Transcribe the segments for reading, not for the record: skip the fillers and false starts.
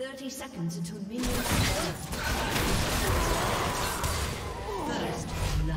30 seconds until minions. First love.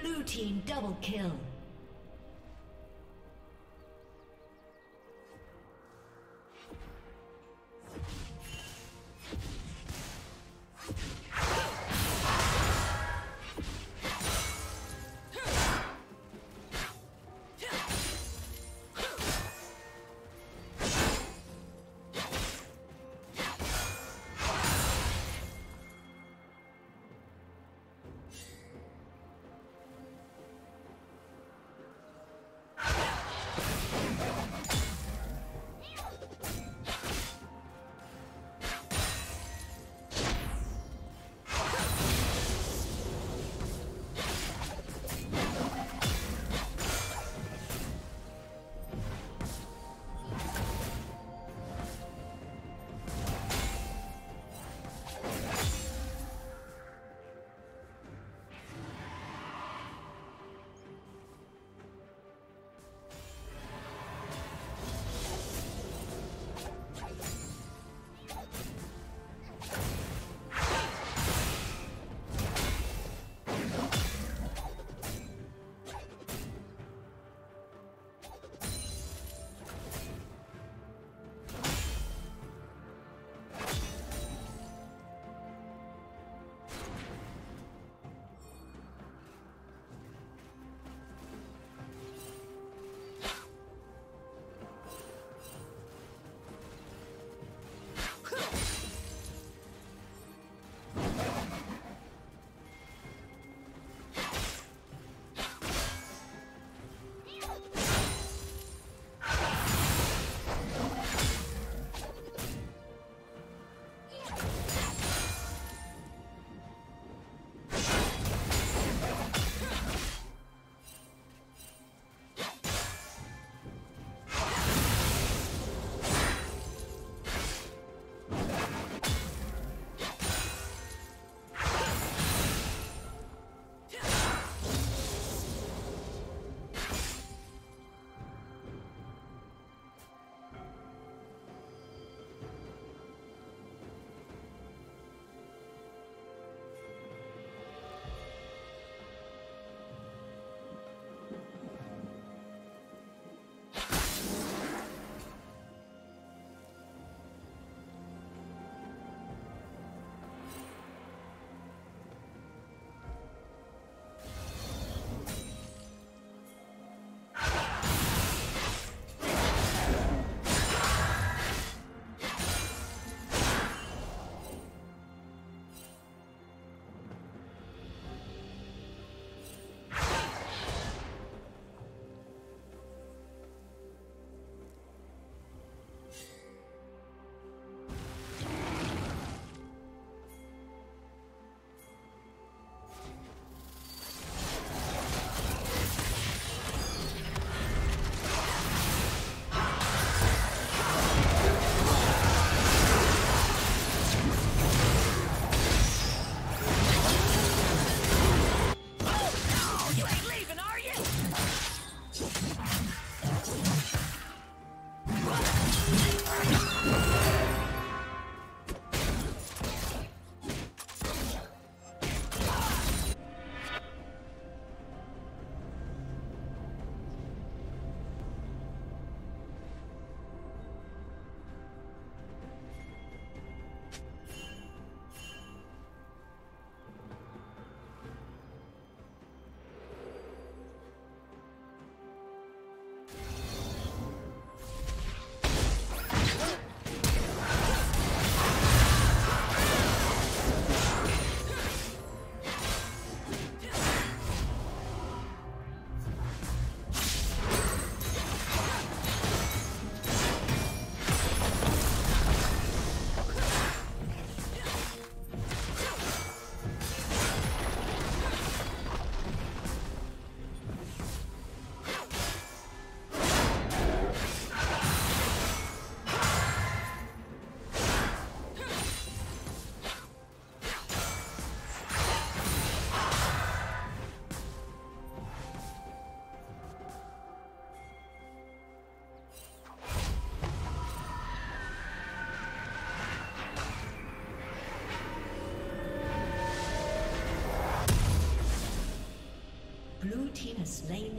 Blue team double kill.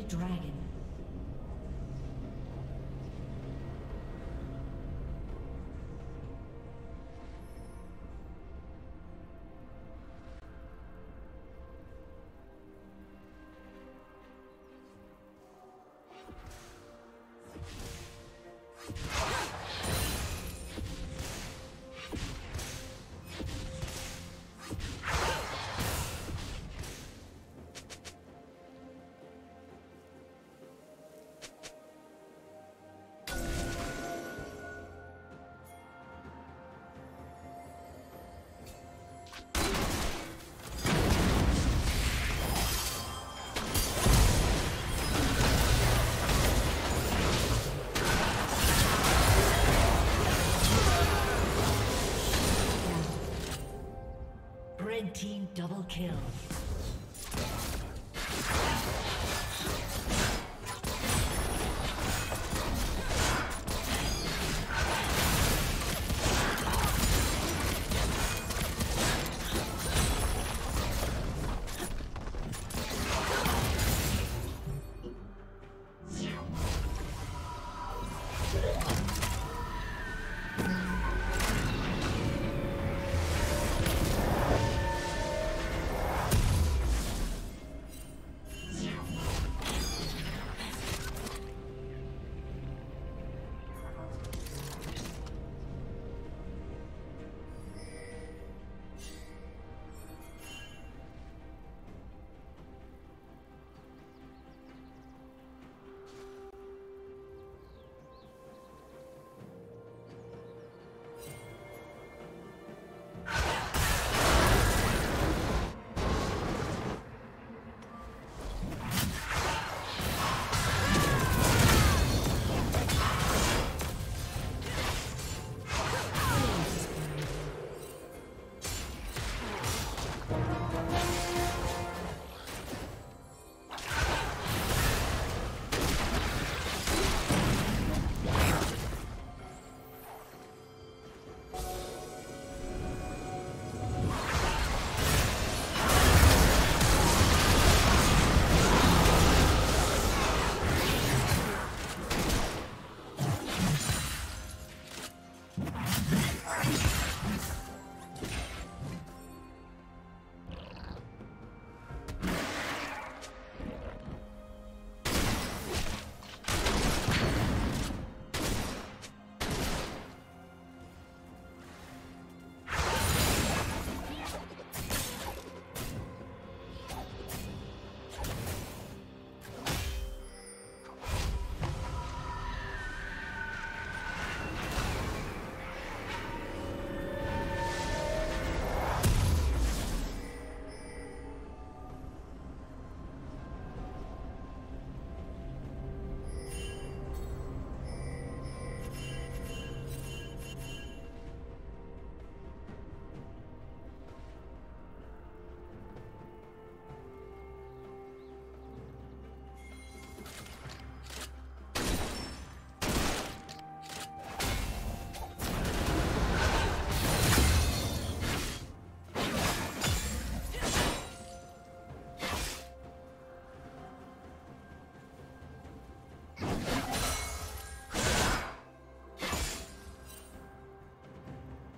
dragon. Team double kill.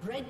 Red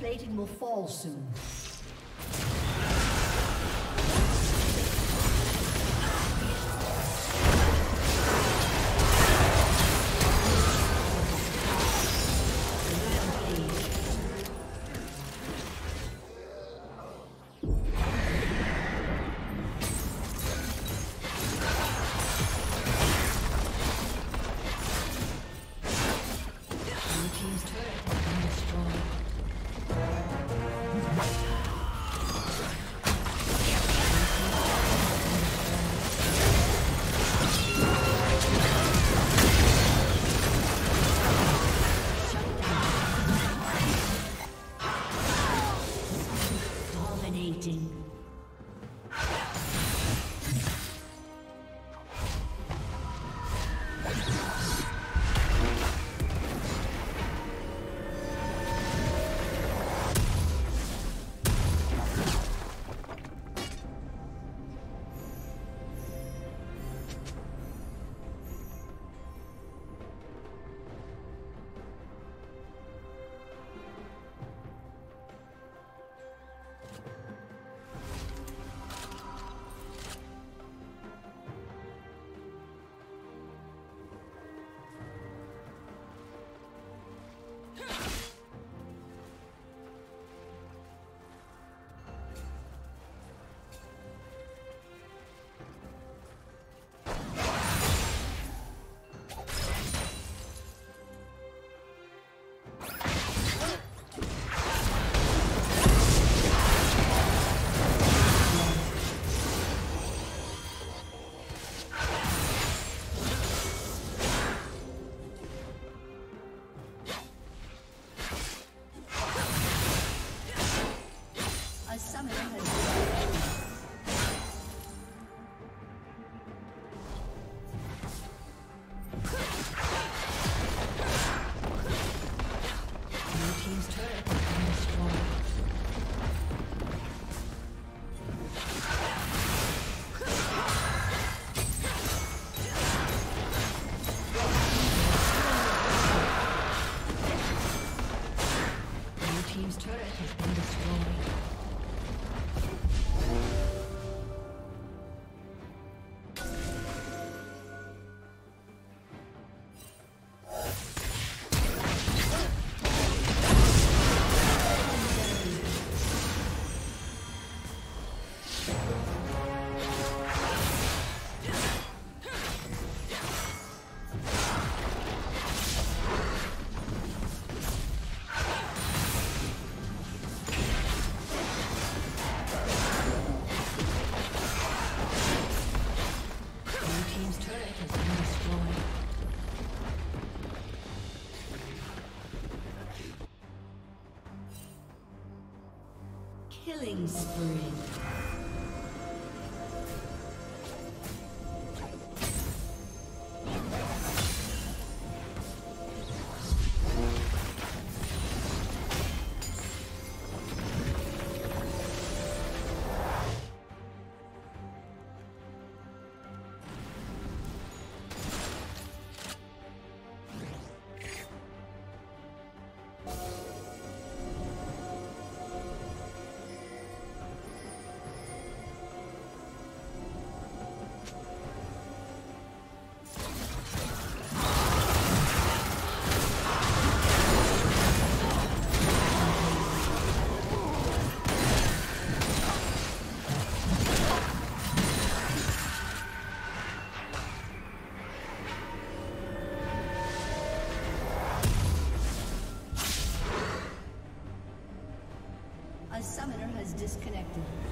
Plating will fall soon. Blue team Killing spree. Summoner has disconnected.